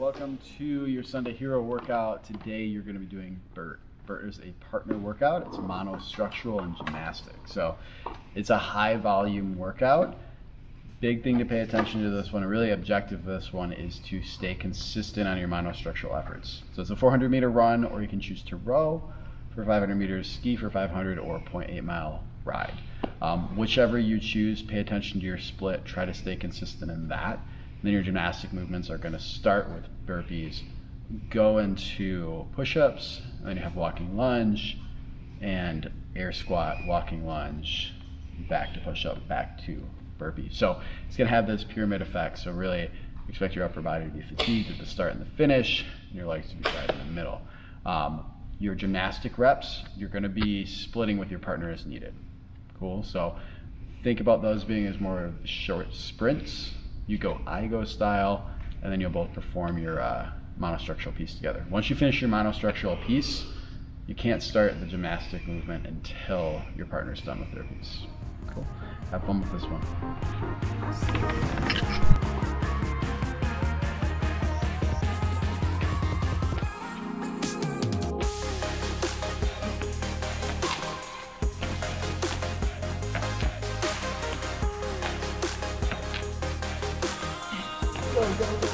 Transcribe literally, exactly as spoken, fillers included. welcome to your Sunday Hero workout. Today you're going to be doing Burt. Burt is a partner workout. It's monostructural and gymnastic. So it's a high volume workout. Big thing to pay attention to this one, a really objective this one, is to stay consistent on your monostructural efforts. So it's a four hundred meter run, or you can choose to row for five hundred meters, ski for five hundred, or zero point eight mile ride. Um, whichever you choose, pay attention to your split. Try to stay consistent in that. Then your gymnastic movements are going to start with burpees, go into push-ups, and then you have walking lunge and air squat, walking lunge, back to push-up, back to burpee. So it's going to have this pyramid effect. So really expect your upper body to be fatigued at the start and the finish, and your legs to be tired in the middle. Um, your gymnastic reps, you're going to be splitting with your partner as needed. Cool. So think about those being as more short sprints. You go I G O style, and then you'll both perform your uh, monostructural piece together. Once you finish your monostructural piece, you can't start the gymnastic movement until your partner's done with their piece. Cool. Have fun with this one. Go, go, go.